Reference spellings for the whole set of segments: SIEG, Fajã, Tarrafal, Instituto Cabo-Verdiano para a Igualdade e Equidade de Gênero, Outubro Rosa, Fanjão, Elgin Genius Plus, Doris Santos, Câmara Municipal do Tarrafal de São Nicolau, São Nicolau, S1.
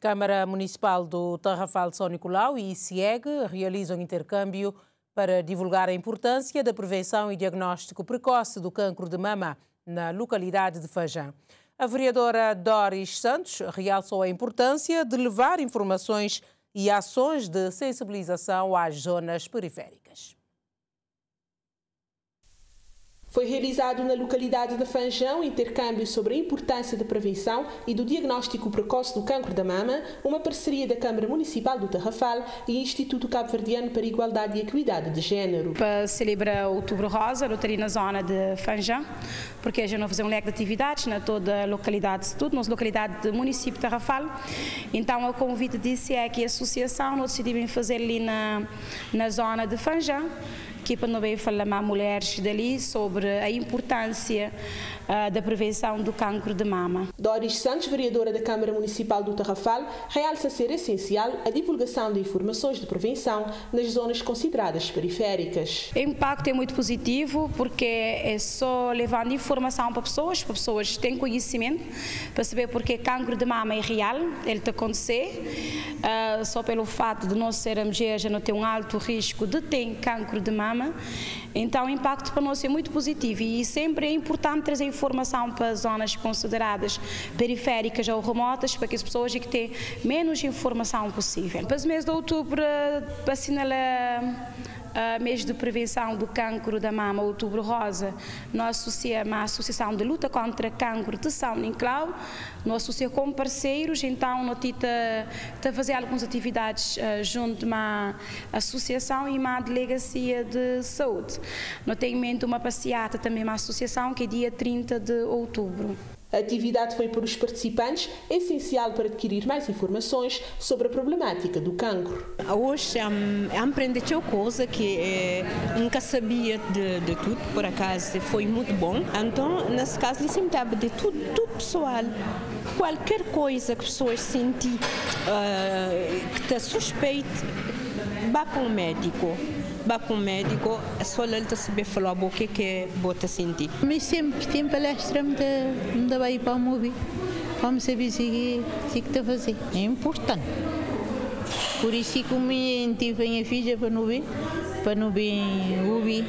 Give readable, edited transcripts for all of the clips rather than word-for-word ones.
Câmara Municipal do Tarrafal de São Nicolau e SIEG realizam intercâmbio para divulgar a importância da prevenção e diagnóstico precoce do cancro de mama na localidade de Fajã. A vereadora Doris Santos realçou a importância de levar informações e ações de sensibilização às zonas periféricas. Foi realizado na localidade de Fanjão intercâmbio sobre a importância da prevenção e do diagnóstico precoce do cancro da mama, uma parceria da Câmara Municipal do Tarrafal e Instituto Cabo-Verdiano para a Igualdade e Equidade de Gênero. Para celebrar o Outubro Rosa, lotaria na zona de Fanjão, porque a gente vai fazer um leque de atividades na toda a localidade, tudo nossa localidade do município de Tarrafal. Então, ao convite de SIEC e associação, nós decidimos fazer ali na zona de Fanjão, que para não bem falar mais mulheres dali sobre a importância da prevenção do cancro de mama. Doris Santos, vereadora da Câmara Municipal do Tarrafal, realça ser essencial a divulgação de informações de prevenção nas zonas consideradas periféricas. O impacto é muito positivo porque é só levando informação para pessoas que têm conhecimento, para saber porque cancro de mama é real, ele está acontecendo, só pelo fato de nós ser mulher já não ter um alto risco de ter cancro de mama. Então, o impacto para nós é muito positivo e sempre é importante trazer informação para zonas consideradas periféricas ou remotas, para que as pessoas que têm menos informação possível. Para o mês de outubro, para assinalar mês de prevenção do cancro da mama, Outubro Rosa, nós associamos à Associação de Luta contra o Cancro de São Nicolau, nós associamos com parceiros, então nós estamos a fazer algumas atividades junto à associação e à delegacia de saúde. Nós temos em mente uma passeata também à associação, que é dia 30 de outubro. A atividade foi para os participantes essencial para adquirir mais informações sobre a problemática do cancro. Hoje aprendi coisa que nunca sabia de tudo, por acaso foi muito bom. Então, nesse caso, sempre estava de tudo pessoal. Qualquer coisa que as pessoas sentem que está suspeita, vá para um médico. Só ele está saber falar o que é bota sentir. Mas sempre que tem palestra me dá bem para o movimento, para saber se que está a fazer. É importante. Por isso que eu tive a filha para não ver ouvir.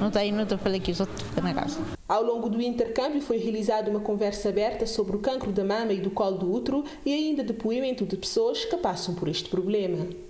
Não está aí, não estou a falar que os outros ficam na casa. Ao longo do intercâmbio foi realizada uma conversa aberta sobre o cancro da mama e do colo do útero e ainda depoimento de pessoas que passam por este problema.